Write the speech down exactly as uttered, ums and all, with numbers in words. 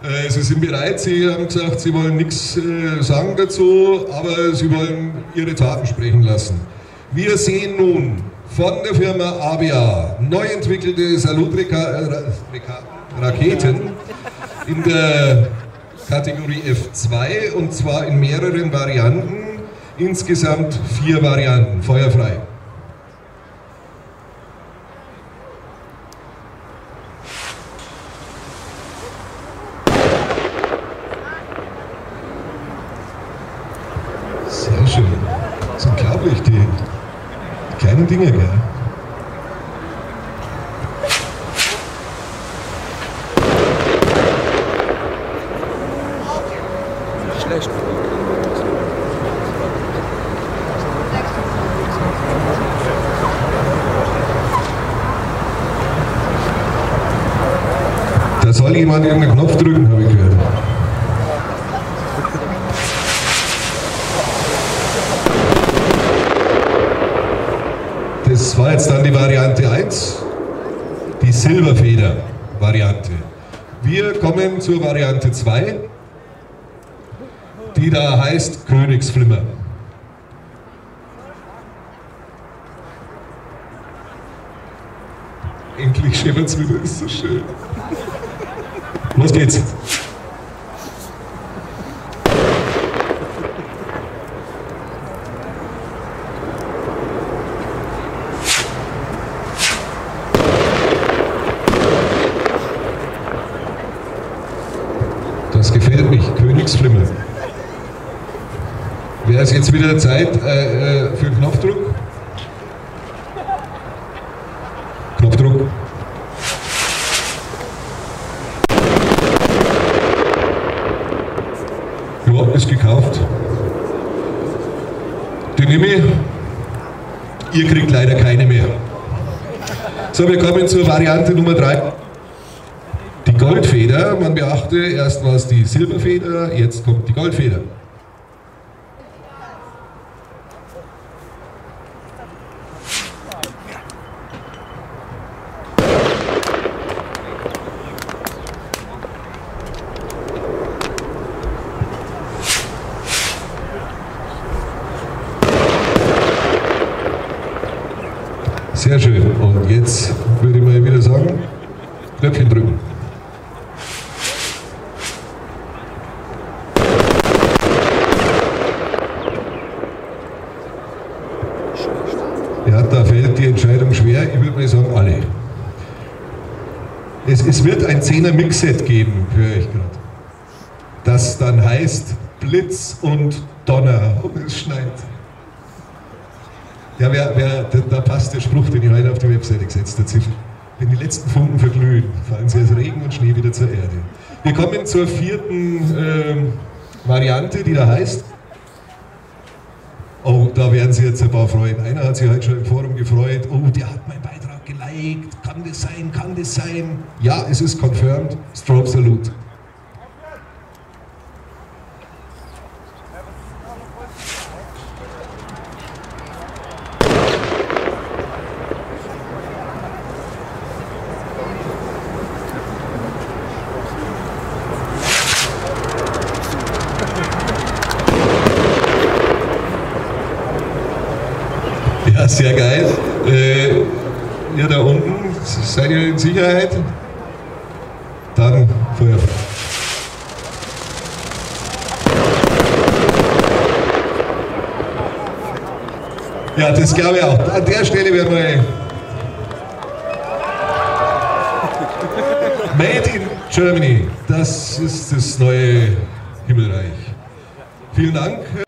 Äh, sie sind bereit, sie haben gesagt, sie wollen nichts äh, sagen dazu, aber sie wollen ihre Taten sprechen lassen. Wir sehen nun von der Firma A B A neu entwickelte Salut-Raketen in der Kategorie F zwei, und zwar in mehreren Varianten, insgesamt vier Varianten, feuerfrei. Sehr schön, das sind unglaublich, die kleinen Dinge, gell? Da soll jemand irgendeinen Knopf drücken, habe ich gehört. Das war jetzt dann die Variante eins, die Silberfeder-Variante. Wir kommen zur Variante zwei, die da heißt Königsflimmer. Endlich schimmert's wieder, ist so schön. Los geht's! Das gefällt mich, Königsflimmer. Wäre es jetzt wieder Zeit äh, für Knopfdruck? Knopfdruck. Ja, ist gekauft. Die nehme ich. Ihr kriegt leider keine mehr. So, wir kommen zur Variante Nummer drei. Die Goldfeder. Man beachte, erst war es die Silberfeder, jetzt kommt die Goldfeder. Sehr schön. Und jetzt würde ich mal wieder sagen, Knöpfchen drücken. Ja, da fällt die Entscheidung schwer. Ich würde mal sagen, alle. Es, es wird ein zehner Mixset geben, höre ich gerade. Das dann heißt Blitz und Donner. Und es schneit. Ja, wer, wer, da passt der Spruch, den ich heute auf die Webseite gesetzt habe. Wenn die letzten Funken verglühen, fallen sie als Regen und Schnee wieder zur Erde. Wir kommen zur vierten ähm, Variante, die da heißt. Oh, da werden Sie jetzt ein paar freuen. Einer hat sich heute schon im Forum gefreut. Oh, der hat meinen Beitrag geliked. Kann das sein? Kann das sein? Ja, es ist confirmed. Strobe Salute. Sehr geil. Äh, ihr da unten, seid ihr in Sicherheit? Dann Feuer. Ja, das glaube ich auch. An der Stelle werden wir Made in Germany. Das ist das neue Himmelreich. Vielen Dank.